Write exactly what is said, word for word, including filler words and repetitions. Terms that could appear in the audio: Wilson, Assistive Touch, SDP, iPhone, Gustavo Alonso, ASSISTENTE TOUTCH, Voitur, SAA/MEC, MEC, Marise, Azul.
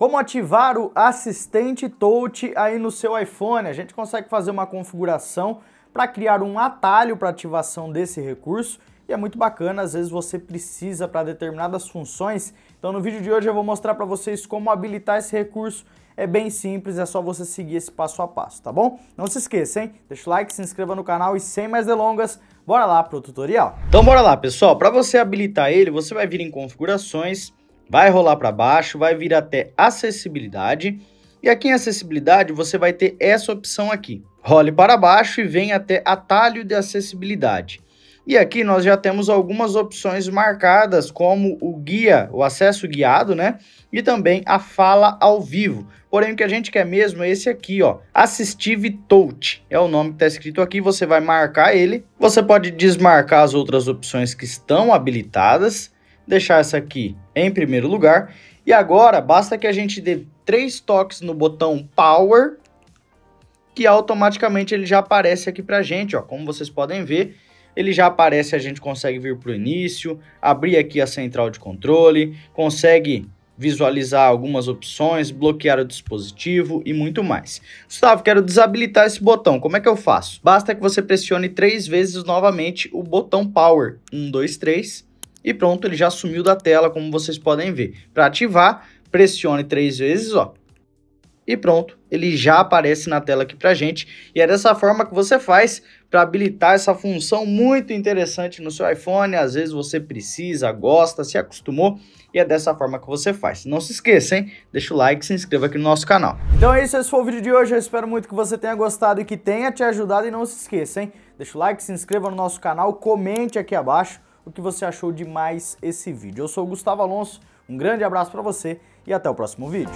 Como ativar o Assistente Touch aí no seu iPhone? A gente consegue fazer uma configuração para criar um atalho para ativação desse recurso e é muito bacana, às vezes você precisa para determinadas funções. Então no vídeo de hoje eu vou mostrar para vocês como habilitar esse recurso. É bem simples, é só você seguir esse passo a passo, tá bom? Não se esqueça, hein? Deixa o like, se inscreva no canal e sem mais delongas, bora lá pro tutorial. Então bora lá, pessoal. Para você habilitar ele, você vai vir em configurações, vai rolar para baixo, vai vir até acessibilidade e aqui em acessibilidade você vai ter essa opção aqui. Role para baixo e vem até atalho de acessibilidade. E aqui nós já temos algumas opções marcadas como o guia, o acesso guiado, né? E também a fala ao vivo. Porém o que a gente quer mesmo é esse aqui, ó, Assistive Touch, é o nome que está escrito aqui, você vai marcar ele. Você pode desmarcar as outras opções que estão habilitadas, deixar essa aqui em primeiro lugar. E agora basta que a gente dê três toques no botão Power, que automaticamente ele já aparece aqui pra gente, ó, como vocês podem ver. Ele já aparece, a gente consegue vir para o início, abrir aqui a central de controle, consegue visualizar algumas opções, bloquear o dispositivo e muito mais. Gustavo, quero desabilitar esse botão, como é que eu faço? Basta que você pressione três vezes novamente o botão Power, um, dois, três, e pronto, ele já sumiu da tela, como vocês podem ver. Para ativar, pressione três vezes, ó. E pronto, ele já aparece na tela aqui pra gente. E é dessa forma que você faz para habilitar essa função muito interessante no seu iPhone. Às vezes você precisa, gosta, se acostumou e é dessa forma que você faz. Não se esqueça, hein? Deixa o like e se inscreva aqui no nosso canal. Então é isso, esse foi o vídeo de hoje. Eu espero muito que você tenha gostado e que tenha te ajudado. E não se esqueça, hein? Deixa o like, se inscreva no nosso canal, comente aqui abaixo o que você achou de mais esse vídeo. Eu sou o Gustavo Alonso, um grande abraço para você e até o próximo vídeo.